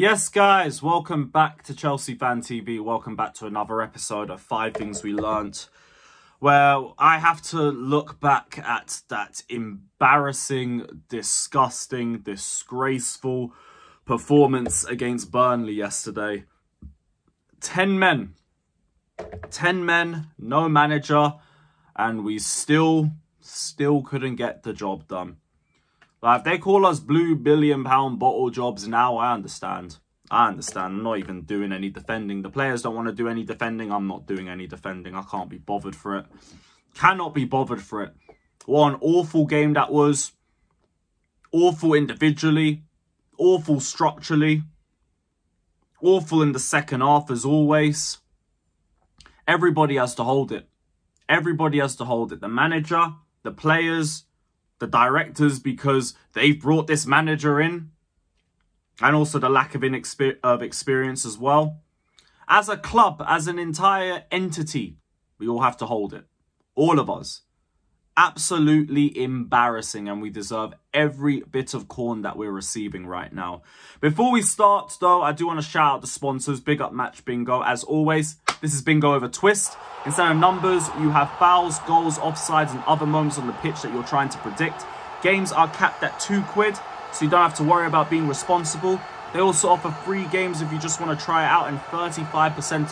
Yes, guys, welcome back to Chelsea Fan TV. Welcome back to another episode of 5 Things We Learnt. Well, I have to look back at that embarrassing, disgusting, disgraceful performance against Burnley yesterday. 10 men, no manager, and we still couldn't get the job done. Like, if they call us blue billion-pound bottle jobs now, I understand. I'm not even doing any defending. The players don't want to do any defending. I'm not doing any defending. I can't be bothered for it. Cannot be bothered for it. What an awful game that was. Awful individually. Awful structurally. Awful in the second half, as always. Everybody has to hold it. Everybody has to hold it. The manager, the players, the directors, because they've brought this manager in, and also the lack of experience as well. As a club, as an entire entity, we all have to hold it. All of us. Absolutely embarrassing, and we deserve every bit of corn that we're receiving right now. Before we start, though, I do want to shout out the sponsors. Big up Match Bingo, as always. This is Bingo with a twist. Instead of numbers, you have fouls, goals, offsides, and other moments on the pitch that you're trying to predict. Games are capped at £2, so you don't have to worry about being responsible. They also offer free games if you just want to try it out, and 35%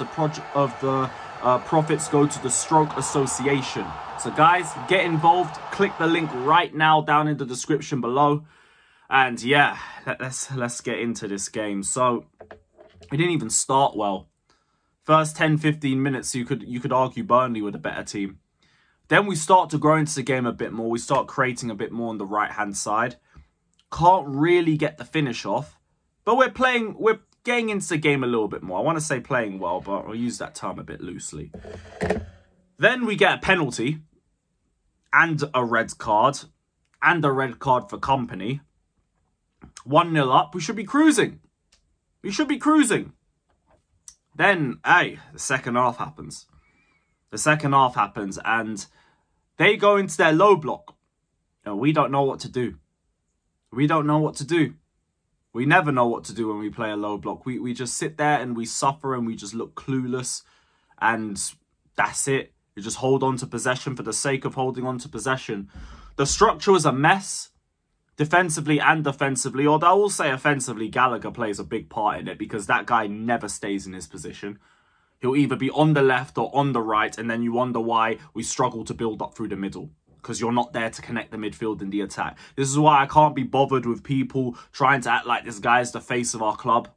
of the profits go to the Stroke Association. So, guys, get involved. Click the link right now down in the description below. And, yeah, let's get into this game. So, we didn't even start well. First 10-15 minutes, you could argue Burnley were the better team. Then we start to grow into the game a bit more. We start creating a bit more on the right-hand side. Can't really get the finish off. But we're getting into the game a little bit more. I want to say playing well, but I'll use that term a bit loosely. Then we get a penalty and a red card. And a red card for company. 1-0 up. We should be cruising. We should be cruising. Then, hey, the second half happens. The second half happens, and they go into their low block. And we don't know what to do. We don't know what to do. We never know what to do when we play a low block. We just sit there and we suffer and we just look clueless. And that's it. You just hold on to possession for the sake of holding on to possession. The structure was a mess. Defensively and offensively, although I will say offensively, Gallagher plays a big part in it because that guy never stays in his position. He'll either be on the left or on the right, and then you wonder why we struggle to build up through the middle because you're not there to connect the midfield and the attack. This is why I can't be bothered with people trying to act like this guy is the face of our club.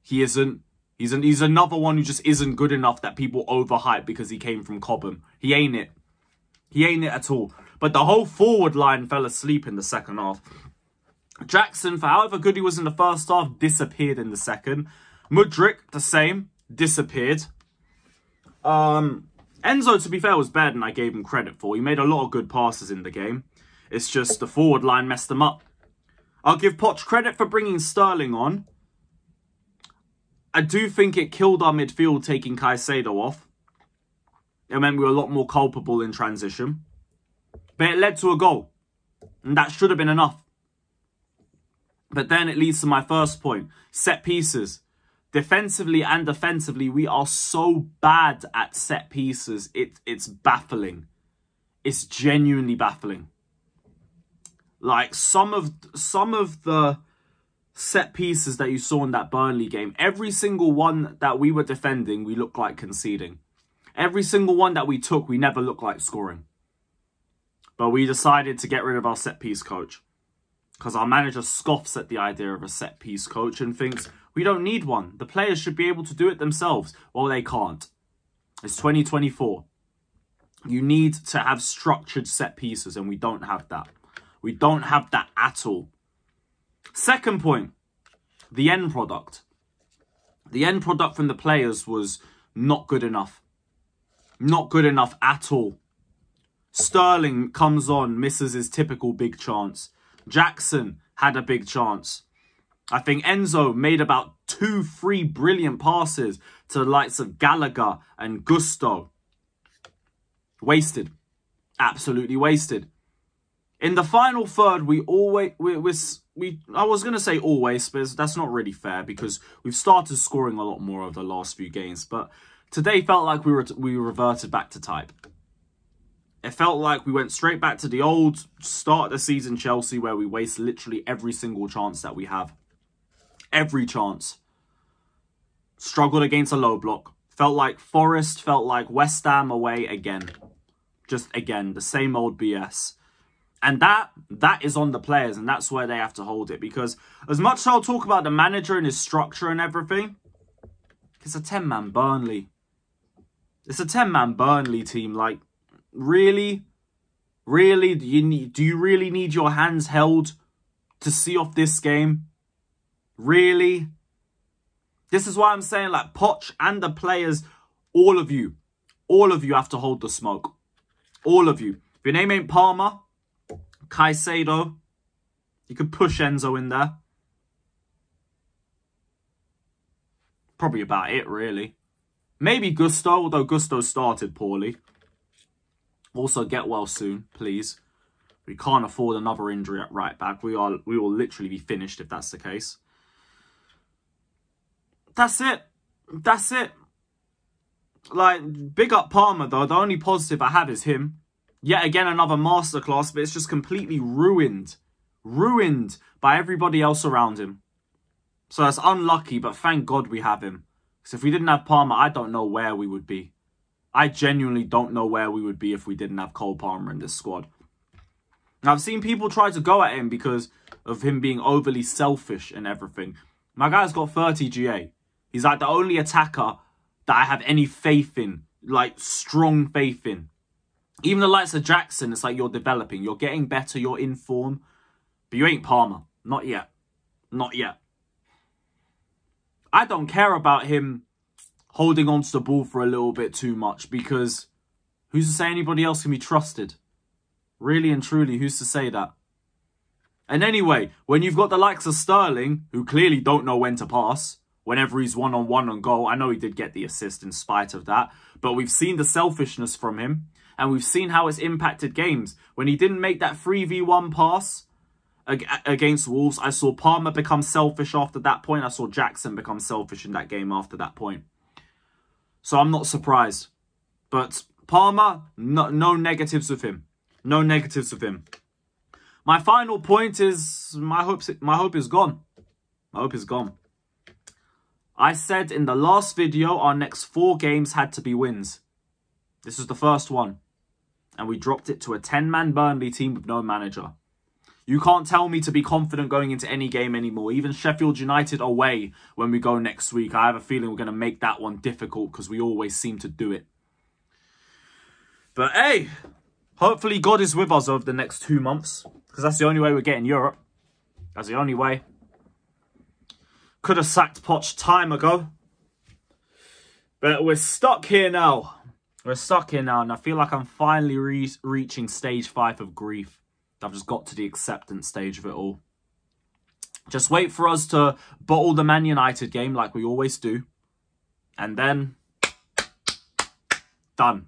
He isn't. He's another one who just isn't good enough that people overhype because he came from Cobham. He ain't it. He ain't it at all. But the whole forward line fell asleep in the second half. Jackson, for however good he was in the first half, disappeared in the second. Mudrick, the same, disappeared. Enzo, to be fair, was better than I gave him credit for. He made a lot of good passes in the game. It's just the forward line messed him up. I'll give Poch credit for bringing Sterling on. I do think it killed our midfield taking Caicedo off. It meant we were a lot more culpable in transition. But it led to a goal. And that should have been enough. But then it leads to my first point. Set pieces. Defensively and offensively, we are so bad at set pieces. It's baffling. It's genuinely baffling. Like, some of the set pieces that you saw in that Burnley game, every single one that we were defending, we looked like conceding. Every single one that we took, we never looked like scoring. But we decided to get rid of our set-piece coach because our manager scoffs at the idea of a set-piece coach and thinks, we don't need one. The players should be able to do it themselves. Well, they can't. It's 2024. You need to have structured set-pieces, and we don't have that. We don't have that at all. Second point, the end product. The end product from the players was not good enough. Not good enough at all. Sterling comes on, misses his typical big chance. Jackson had a big chance. I think Enzo made about 2-3 brilliant passes to the likes of Gallagher and Gusto. Wasted. Absolutely wasted. In the final third, I was going to say always, but that's not really fair because we've started scoring a lot more over the last few games. But today felt like we reverted back to type. It felt like we went straight back to the old start of the season Chelsea where we waste literally every single chance that we have. Every chance. Struggled against a low block. Felt like Forest, felt like West Ham away again. Just again, the same old BS. And that is on the players, and that's where they have to hold it. Because as much as I'll talk about the manager and his structure and everything, it's a 10-man Burnley. It's a 10-man Burnley team. Like, really? Really? Do you really need your hands held to see off this game? Really? This is why I'm saying, like, Poch and the players, all of you have to hold the smoke. All of you. If your name ain't Palmer, Caicedo, you could push Enzo in there. Probably about it, really. Maybe Gusto, although Gusto started poorly. Also, get well soon, please. We can't afford another injury at right back. We will literally be finished if that's the case. That's it. That's it. Like, big up Palmer, though. The only positive I have is him. Yet again, another masterclass, but it's just completely ruined. Ruined by everybody else around him. So that's unlucky, but thank God we have him. Because if we didn't have Palmer, I don't know where we would be. I genuinely don't know where we would be if we didn't have Cole Palmer in this squad. Now, I've seen people try to go at him because of him being overly selfish and everything. My guy's got 30 GA. He's like the only attacker that I have any faith in. Like, strong faith in. Even the likes of Jackson, it's like you're developing. You're getting better. You're in form. But you ain't Palmer. Not yet. Not yet. I don't care about him holding on to the ball for a little bit too much because who's to say anybody else can be trusted? Really and truly, who's to say that? And anyway, when you've got the likes of Sterling, who clearly don't know when to pass, whenever he's one-on-one on goal, I know he did get the assist in spite of that, but we've seen the selfishness from him. And we've seen how it's impacted games. When he didn't make that 3v1 pass against Wolves, I saw Palmer become selfish after that point. I saw Jackson become selfish in that game after that point. So I'm not surprised. But Palmer, no negatives with him. No negatives with him. My final point is my hope is gone. My hope is gone. I said in the last video, our next 4 games had to be wins. This was the first one. And we dropped it to a 10-man Burnley team with no manager. You can't tell me to be confident going into any game anymore. Even Sheffield United away when we go next week. I have a feeling we're going to make that one difficult because we always seem to do it. But hey, hopefully God is with us over the next 2 months. Because that's the only way we're getting Europe. That's the only way. Could have sacked Poch time ago. But we're stuck here now. We're stuck here now, and I feel like I'm finally reaching stage 5 of grief. I've just got to the acceptance stage of it all. Just wait for us to bottle the Man United game like we always do. And then, done.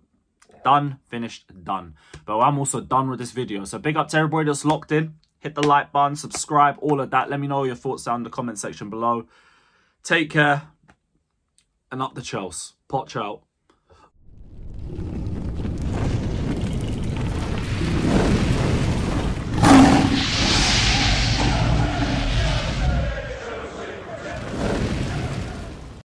Done, finished, done. But I'm also done with this video. So big up to everybody that's locked in. Hit the like button, subscribe, all of that. Let me know your thoughts down in the comment section below. Take care. And up the Chelsea. Poch out.